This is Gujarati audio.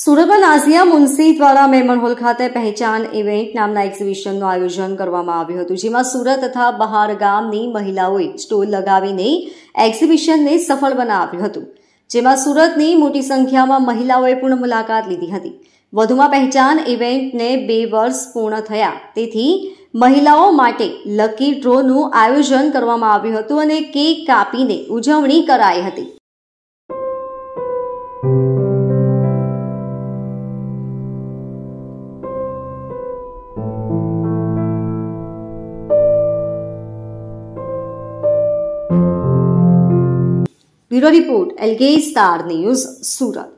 સુરતમાં નાઝિયા મુનશી દ્વારા મેમણહોલ ખાતે પહેચાન ઇવેન્ટ નામના એક્ઝિબિશનનું આયોજન કરવામાં આવ્યું હતું, જેમાં સુરત તથા બહાર ગામની મહિલાઓએ સ્ટોલ લગાવીને એક્ઝિબિશનને સફળ બનાવ્યું હતું, જેમાં સુરતની મોટી સંખ્યામાં મહિલાઓએ પૂર્ણ મુલાકાત લીધી હતી। વધુમાં પહેચાન ઇવેન્ટને 2 વર્ષ પૂર્ણ થયા, તેથી મહિલાઓ માટે લકી ડ્રોનું આયોજન કરવામાં આવ્યું હતું અને કેક કાપીને ઉજવણી કરાઈ હતી। Bureau report LK star news सूरत।